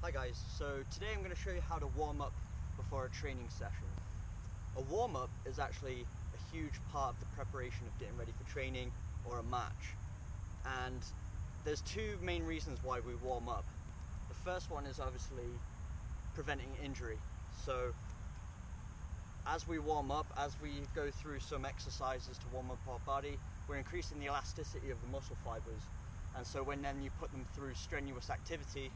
Hi guys, so today I'm going to show you how to warm up before a training session. A warm up is actually a huge part of the preparation of getting ready for training or a match. And there's two main reasons why we warm up. The first one is obviously preventing injury. So as we warm up, as we go through some exercises to warm up our body, we're increasing the elasticity of the muscle fibers. And so when then you put them through strenuous activity,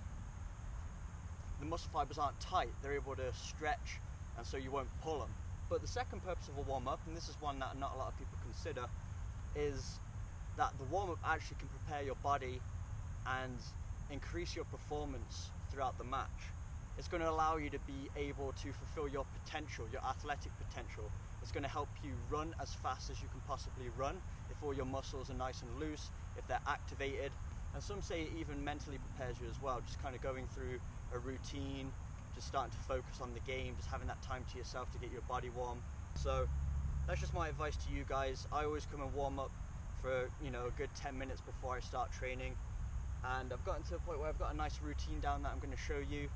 the muscle fibers aren't tight, they're able to stretch, and so you won't pull them. But the second purpose of a warm-up, and this is one that not a lot of people consider, is that the warm-up actually can prepare your body and increase your performance throughout the match. It's going to allow you to be able to fulfill your potential, your athletic potential. It's going to help you run as fast as you can possibly run if all your muscles are nice and loose, if they're activated. And some say it even mentally prepares you as well, just kind of going through a routine, just starting to focus on the game, just having that time to yourself to get your body warm. So that's just my advice to you guys. I always come and warm up for, a good 10 minutes before I start training. And I've gotten to a point where I've got a nice routine down that I'm going to show you.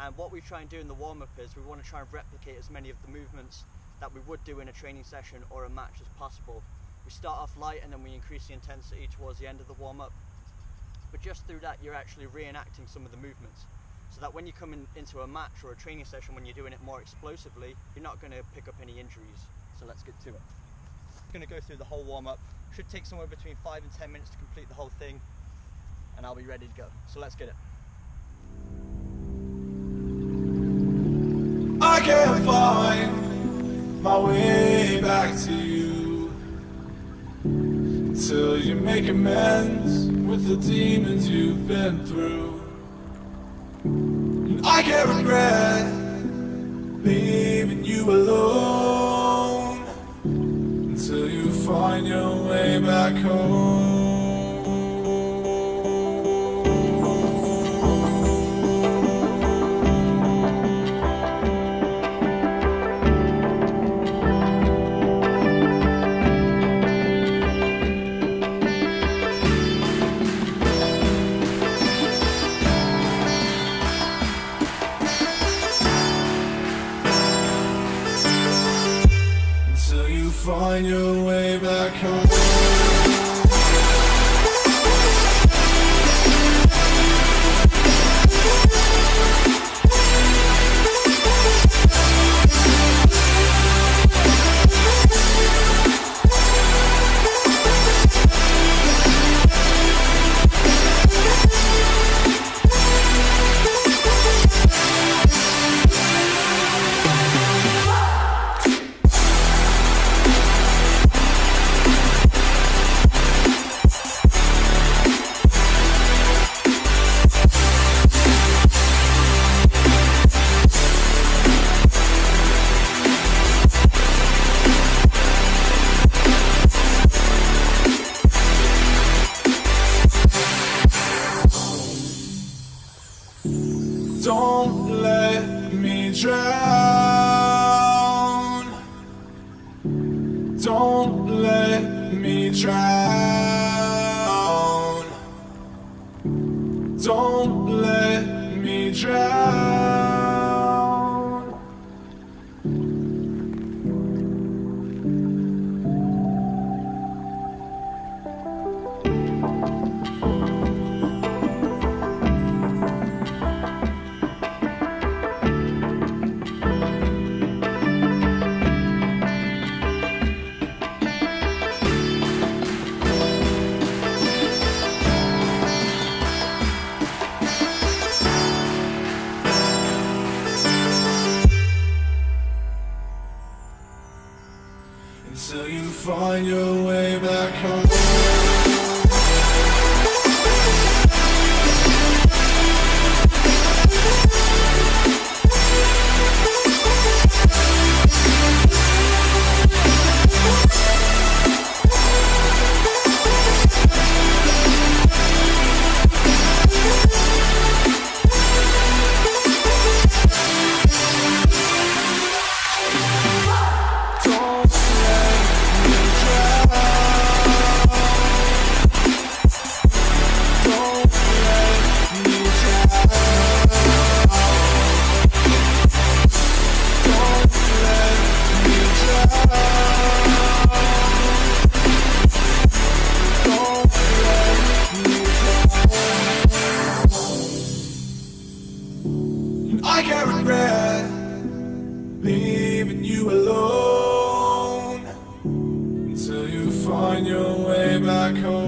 And what we try and do in the warm-up is we want to try and replicate as many of the movements that we would do in a training session or a match as possible. We start off light and then we increase the intensity towards the end of the warm-up. But just through that, you're actually reenacting some of the movements, so that when you come into a match or a training session, when you're doing it more explosively, you're not going to pick up any injuries. So let's get to it. I'm going to go through the whole warm-up. Should take somewhere between 5 and 10 minutes to complete the whole thing, and I'll be ready to go. So let's get it. I can't find my way back to you till you make amends with the demons you've been through. And I can't regret leaving you alone until you find your way back home. Find your way back home. Don't let me drown. Don't let me drown. Don't let me drown. Until you find your way back home. I can't regret leaving you alone until you find your way back home.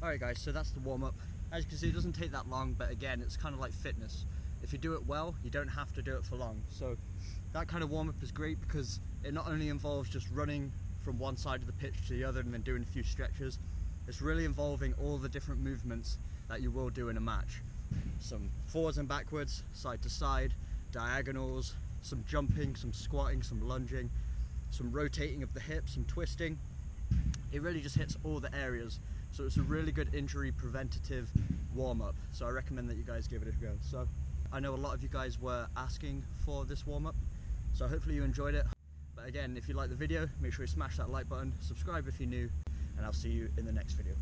Alright guys, so that's the warm-up. As you can see, it doesn't take that long, but again, it's kind of like fitness. If you do it well, you don't have to do it for long. So that kind of warm-up is great because it not only involves just running from one side of the pitch to the other and then doing a few stretches, it's really involving all the different movements that you will do in a match. Some forwards and backwards, side to side, diagonals, some jumping, some squatting, some lunging, some rotating of the hips, some twisting. It really just hits all the areas. So it's a really good injury preventative warm-up. So I recommend that you guys give it a go. So I know a lot of you guys were asking for this warm-up, so hopefully you enjoyed it. But again, if you like the video, make sure you smash that like button, subscribe if you're new, and I'll see you in the next video.